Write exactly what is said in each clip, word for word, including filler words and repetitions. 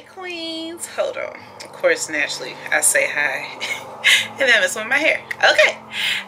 Hi queens, hold on. Of course, naturally, I say hi and then mess with my hair. Okay,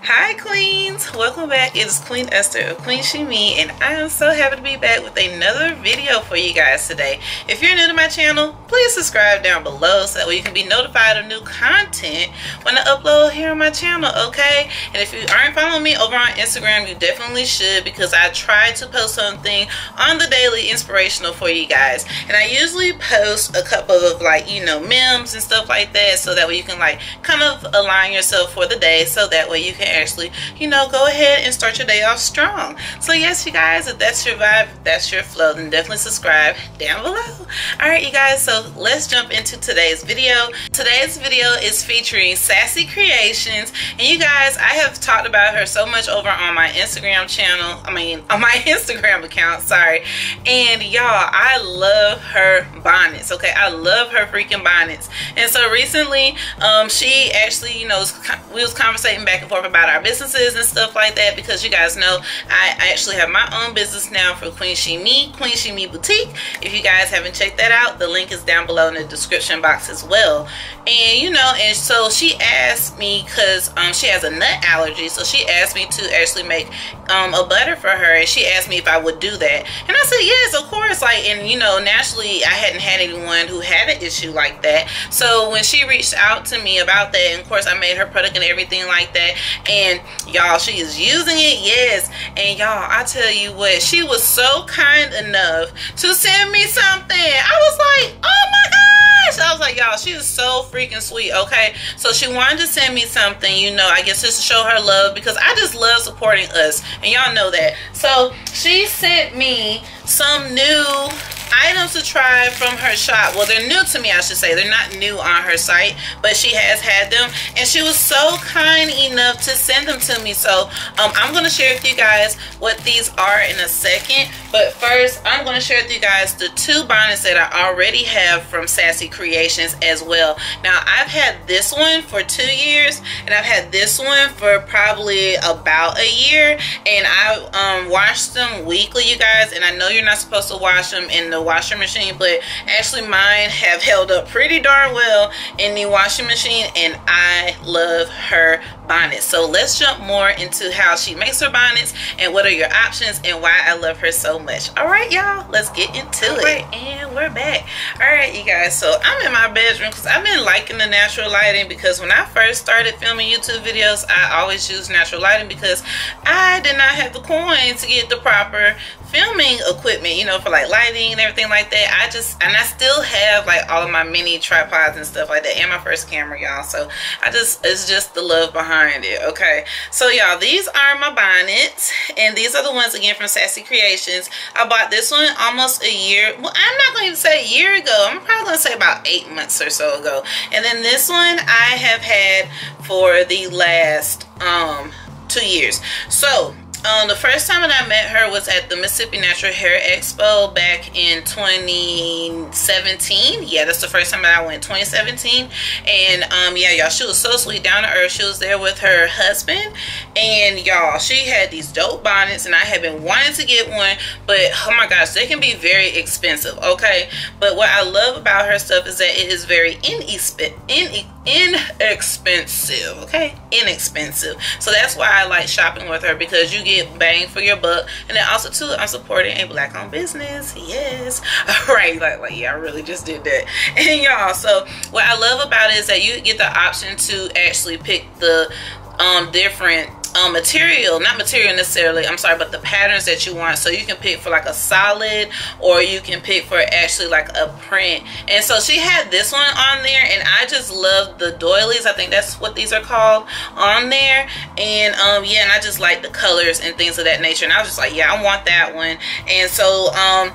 hi queens, welcome back. It is Queen Esther of Queen She Me, and I am so happy to be back with another video for you guys today. If you're new to my channel, please subscribe down below so that way you can be notified of new content when I upload here on my channel, okay? And if you aren't following me over on Instagram, you definitely should, because I try to post something on the daily inspirational for you guys, and I usually post a couple of, like, you know, memes and stuff like that, so that way you can, like, kind of align yourself for the day, so that way you can actually, you know, go ahead and start your day off strong. So yes, you guys, if that's your vibe, if that's your flow, then definitely subscribe down below. All right, you guys, so let's jump into today's video. Today's video is featuring Sassy Creations, and you guys, I have talked about her so much over on my Instagram channel, I mean on my Instagram account, sorry, and y'all, I love her bonnets. Okay, I love her freaking bonnets. And so recently um she actually, you know, was, we was conversating back and forth about our businesses and stuff like that, because you guys know I, I actually have my own business now for Queen She Me, Queen She Me Boutique. If you guys haven't checked that out, the link is down below in the description box as well. And you know, and so she asked me, because um she has a nut allergy, so she asked me to actually make um a butter for her, and she asked me if I would do that, and I said yes, of course. Like, and you know, naturally I hadn't had any anyone who had an issue like that. So when she reached out to me about that, and of course I made her product and everything like that, and y'all, she is using it, yes. And y'all, I tell you what, she was so kind enough to send me something. I was like, oh my god, I was like, y'all, she is so freaking sweet, okay? So she wanted to send me something, you know, I guess just to show her love, because I just love supporting us, and y'all know that. So she sent me some new items to try from her shop. Well, they're new to me, I should say. They're not new on her site, but she has had them, and she was so kind enough to send them to me. So um, I'm going to share with you guys what these are in a second, but first I'm going to share with you guys the two bonnets that I already have from Sassy Creations as well. Now, I've had this one for two years, and I've had this one for probably about a year, and I um, wash them weekly, you guys. And I know you're not supposed to wash them in the washer machine, but actually mine have held up pretty darn well in the washing machine, and I love her bonnets. So let's jump more into how she makes her bonnets and what are your options and why I love her so much. All right, y'all, let's get into it. Right, and we're back. All right, you guys, so I'm in my bedroom, because I've been liking the natural lighting, because when I first started filming YouTube videos, I always used natural lighting, because I did not have the coin to get the proper filming equipment, you know, for like lighting and everything like that. I just, and I still have like all of my mini tripods and stuff like that, and my first camera, y'all. So I just, it's just the love behind it, okay? So y'all, these are my bonnets, and these are the ones again from Sassy Creations. I bought this one almost a year, well, I'm not going to say a year ago, I'm probably going to say about eight months or so ago. And then this one I have had for the last um two years. So Um, the first time that I met her was at the Mississippi Natural Hair Expo back in twenty seventeen. Yeah, that's the first time that I went, twenty seventeen. And um, yeah, y'all, she was so sweet, down to earth. She was there with her husband, and y'all, she had these dope bonnets, and I had been wanting to get one, but oh my gosh, they can be very expensive, okay? But what I love about her stuff is that it is very inexpensive. In inexpensive okay inexpensive so that's why I like shopping with her, because you get bang for your buck. And then also too, I'm supporting a black owned business, yes. All right, like, like yeah, I really just did that. And y'all, so what I love about it is that you get the option to actually pick the um different Um, material, not material necessarily, I'm sorry, but the patterns that you want. So you can pick for like a solid, or you can pick for actually like a print. And so she had this one on there, and I just love the doilies, I think that's what these are called, on there. And um, yeah, and I just like the colors and things of that nature, and I was just like, yeah, I want that one. And so um,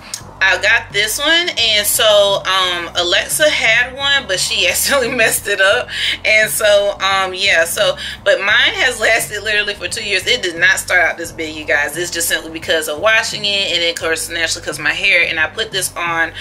I got this one, and so um, Alexa had one, but she accidentally messed it up. And so um, yeah, so but mine has lasted literally for two years. It did not start out this big, you guys. It's just simply because of washing it, and of course naturally because my hair. And I put this on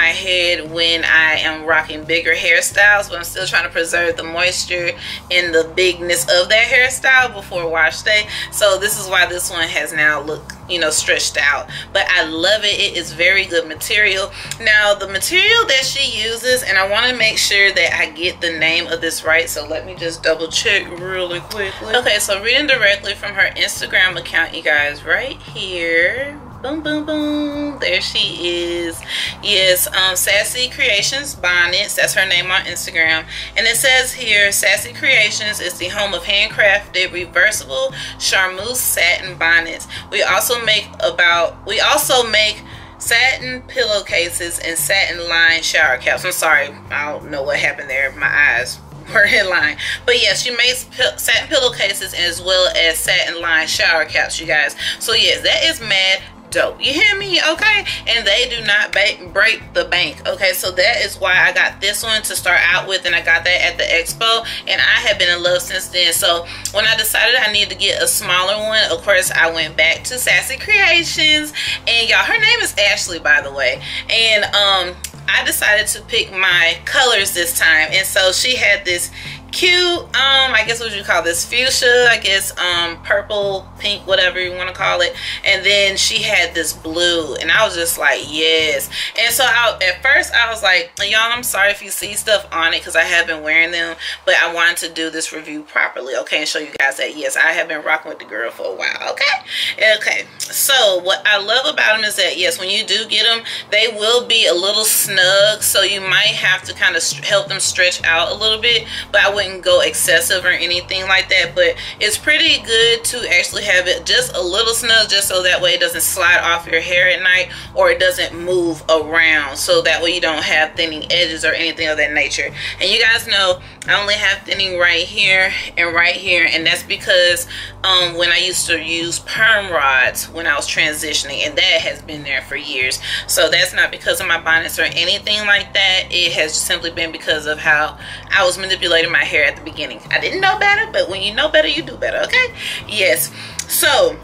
my head when I am rocking bigger hairstyles, but I'm still trying to preserve the moisture and the bigness of that hairstyle before wash day. So this is why this one has now looked you know, stretched out, but I love it. It is very good material. Now the material that she uses, and I want to make sure that I get the name of this right, so let me just double check really quickly. Okay, so reading directly from her Instagram account, you guys, right here, boom boom boom, there she is. Yes, um Sassy Creations Bonnets, that's her name on Instagram, and it says here, Sassy Creations is the home of handcrafted reversible charmeuse satin bonnets. We also make about we also make satin pillowcases and satin lined shower caps. I'm sorry, I don't know what happened there, my eyes were in line. But yes, she makes pill satin pillowcases as well as satin lined shower caps, you guys. So yes, that is mad dope, you hear me? Okay, and they do not break the bank. Okay, so that is why I got this one to start out with, and I got that at the expo, and I have been in love since then. So when I decided I need to get a smaller one, of course I went back to Sassy Creations, and y'all, her name is Ashley, by the way, and um I decided to pick my colors this time. And so she had this cute, um I guess what you call this, fuchsia, I guess, um purple, pink, whatever you want to call it, and then she had this blue, and I was just like, yes. And so I, at first I was like, y'all, I'm sorry if you see stuff on it because I have been wearing them, but I wanted to do this review properly, okay, and show you guys that yes, I have been rocking with the girl for a while. Okay, okay, so what I love about them is that yes, when you do get them, they will be a little snug, so you might have to kind of help them stretch out a little bit, but I wouldn't go excessive or anything like that. But it's pretty good to actually have it just a little snug, just so that way it doesn't slide off your hair at night, or it doesn't move around, so that way you don't have thinning edges or anything of that nature. And you guys know I only have thinning right here and right here, and that's because um when I used to use perm rods when I was transitioning, and that has been there for years. So that's not because of my bonnets or anything like that. It has simply been because of how I was manipulating my hair at the beginning. I didn't know better, but when you know better, you do better, okay? Yes, so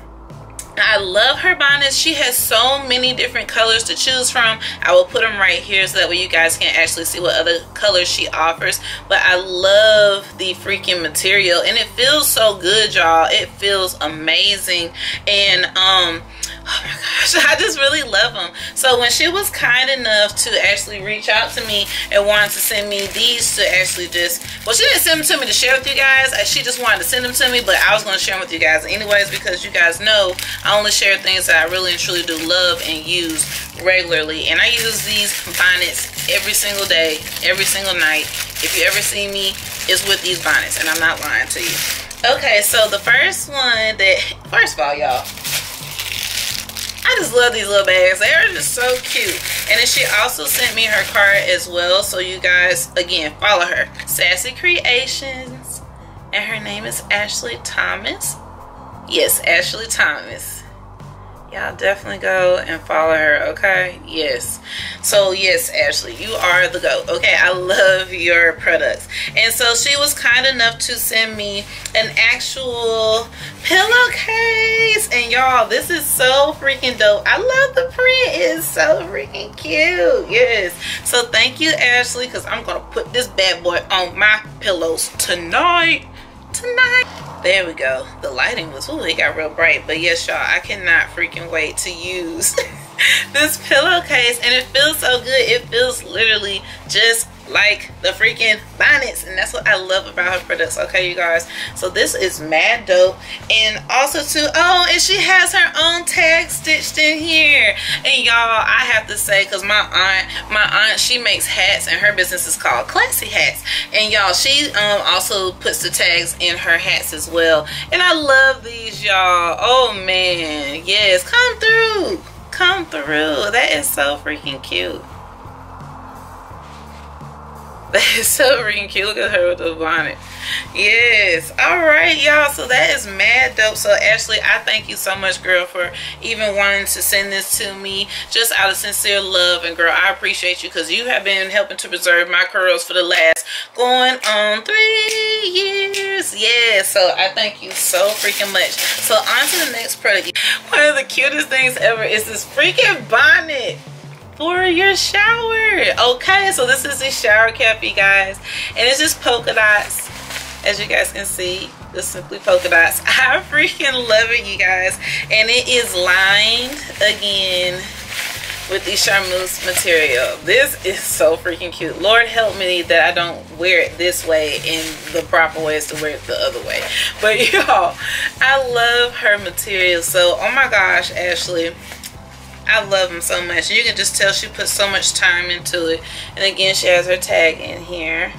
I love her bonnets. She has so many different colors to choose from. I will put them right here so that way you guys can actually see what other colors she offers. But I love the freaking material, and it feels so good, y'all. It feels amazing. And um oh my gosh, I just really love them. So when she was kind enough to actually reach out to me and wanted to send me these to actually just, well, she didn't send them to me to share with you guys. She just wanted to send them to me, but I was going to share them with you guys anyways, because you guys know I only share things that I really and truly do love and use regularly. And I use these bonnets every single day, every single night. If you ever see me, it's with these bonnets, and I'm not lying to you. Okay, so the first one that, first of all, y'all, I just love these little bags. They are just so cute. And then she also sent me her card as well. So you guys, again, follow her, Sassy Creations, and her name is Ashley Thomas. Yes, Ashley Thomas. Y'all definitely go and follow her, okay? Yes. So yes, Ashley, you are the GOAT. Okay, I love your products. And so she was kind enough to send me an actual pillowcase, and y'all, this is so freaking dope. I love the print. It is so freaking cute. Yes, so thank you, Ashley, because I'm gonna put this bad boy on my pillows tonight tonight There we go. The lighting was, ooh, it got real bright. But yes, y'all, I cannot freaking wait to use this pillowcase, and it feels so good. It feels literally just like the freaking bonnets, and that's what I love about her products, okay, you guys? So this is mad dope. And also too, oh, and she has her own tag stitched in here. And y'all, I have to say, because my aunt my aunt she makes hats, and her business is called Classy Hats, and y'all, she um also puts the tags in her hats as well, and I love these, y'all. Oh man, yes, come through, come through. That is so freaking cute. That is so freaking cute. Look at her with the bonnet. Yes. All right, y'all. So that is mad dope. So Ashley, I thank you so much, girl, for even wanting to send this to me just out of sincere love. And girl, I appreciate you, because you have been helping to preserve my curls for the last going on three years. Yes. So I thank you so freaking much. So on to the next product. One of the cutest things ever is this freaking bonnet for your shower. Okay, so this is the shower cap, you guys, and it's just polka dots As you guys can see, the Simply Polka Dots. I freaking love it, you guys. And it is lined again with the charmeuse material. This is so freaking cute. Lord help me that I don't wear it this way, and the proper way is to wear it the other way. But y'all, I love her material. So, oh my gosh, Ashley, I love them so much. You can just tell she put so much time into it. And again, she has her tag in here.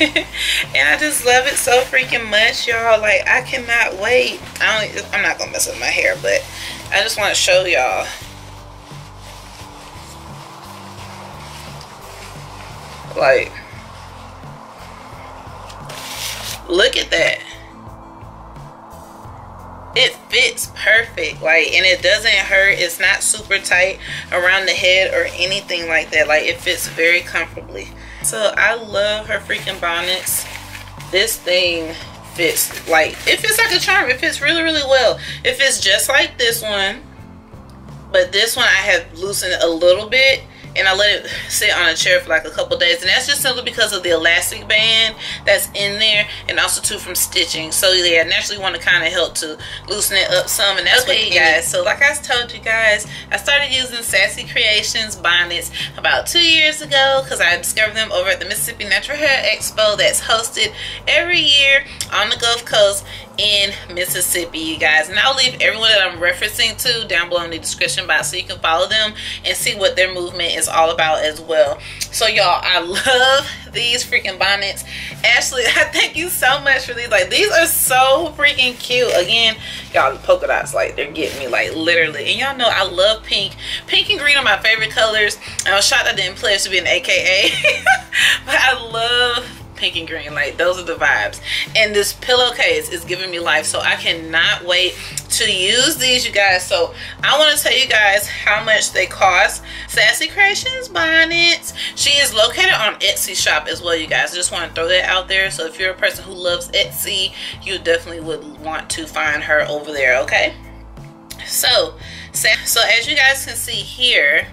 And I just love it so freaking much, y'all. Like, I cannot wait. I don't, I'm not gonna mess with my hair, but I just want to show y'all. Like, look at that. It fits perfect, like, and it doesn't hurt. It's not super tight around the head or anything like that. Like, it fits very comfortably. So I love her freaking bonnets. This thing fits like, it fits like a charm. It fits really, really well. It fits just like this one, but this one I have loosened a little bit, and I let it sit on a chair for like a couple days, and that's just simply because of the elastic band that's in there, and also too from stitching. So yeah, I naturally want to kind of help to loosen it up some, and that's okay, what you guys. So like I told you guys, I started using Sassy Creations Bonnets about two years ago because I discovered them over at the Mississippi Natural Hair Expo that's hosted every year on the Gulf Coast in Mississippi, you guys. And I'll leave everyone that I'm referencing to down below in the description box so you can follow them and see what their movement is all about as well. So y'all, I love these freaking bonnets. Ashley, I thank you so much for these. Like, these are so freaking cute. Again, y'all, the polka dots, like, they're getting me, like, literally. And y'all know I love pink. Pink and green are my favorite colors. I was shocked I didn't pledge to be an A K A. But I love pink and green, like, those are the vibes. And this pillowcase is giving me life, so I cannot wait to use these, you guys. So I want to tell you guys how much they cost. Sassy Creations Bonnets, she is located on Etsy shop as well, you guys. I just want to throw that out there. So if you're a person who loves Etsy, you definitely would want to find her over there, okay? So so as you guys can see here,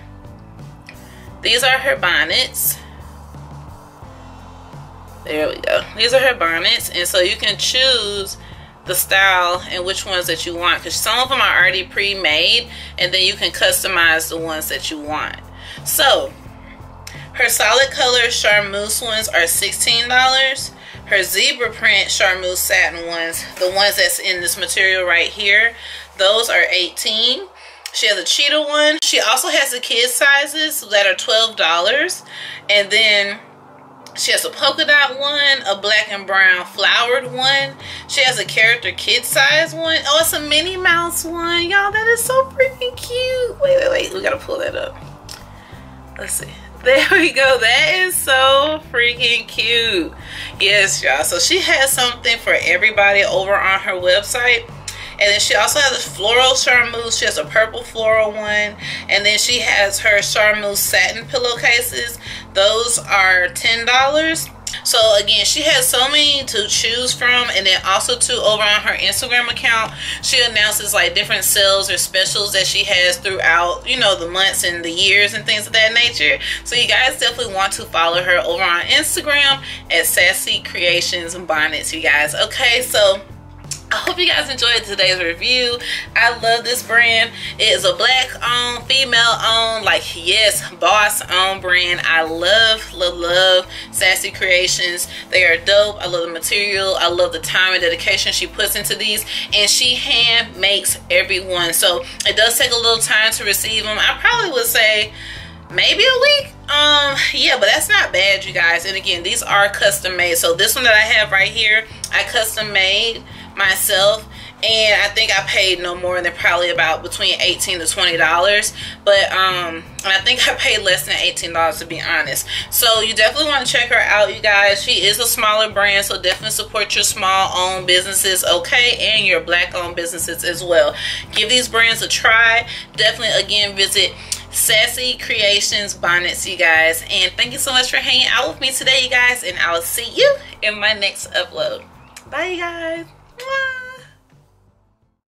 these are her bonnets. There we go. These are her bonnets, and so you can choose the style and which ones that you want, because some of them are already pre-made, and then you can customize the ones that you want. So her solid color charmeuse ones are sixteen dollars. Her zebra print charmeuse satin ones, the ones that's in this material right here, those are eighteen dollars. She has a cheetah one. She also has the kid sizes that are twelve dollars, and then she has a polka dot one, a black and brown flowered one. She has a character kid size one. Oh, it's a Minnie Mouse one. Y'all, that is so freaking cute. Wait, wait, wait. We got to pull that up. Let's see. There we go. That is so freaking cute. Yes, y'all. So she has something for everybody over on her website. And then she also has a floral charmeuse. She has a purple floral one. And then she has her charmeuse satin pillowcases. Those are ten dollars. So again, she has so many to choose from. And then also too, over on her Instagram account, she announces like different sales or specials that she has throughout, you know, the months and the years and things of that nature. So you guys definitely want to follow her over on Instagram at Sassy Creations Bonnets, you guys. Okay, so I hope you guys enjoyed today's review. I love this brand. It is a black-owned, female-owned, like, yes, boss-owned brand. I love, love, love Sassy Creations. They are dope. I love the material. I love the time and dedication she puts into these. And she hand makes every one. So it does take a little time to receive them. I probably would say maybe a week. Um, yeah, but that's not bad, you guys. And again, these are custom made. So this one that I have right here, I custom made myself, and I think I paid no more than probably about between eighteen to twenty dollars, but um and I think I paid less than eighteen dollars, to be honest. So you definitely want to check her out, you guys. She is a smaller brand, so definitely support your small-owned businesses, okay, and your black-owned businesses as well. Give these brands a try. Definitely, again, visit Sassy Creations Bonnets, you guys. And thank you so much for hanging out with me today, you guys, and I'll see you in my next upload. Bye, you guys.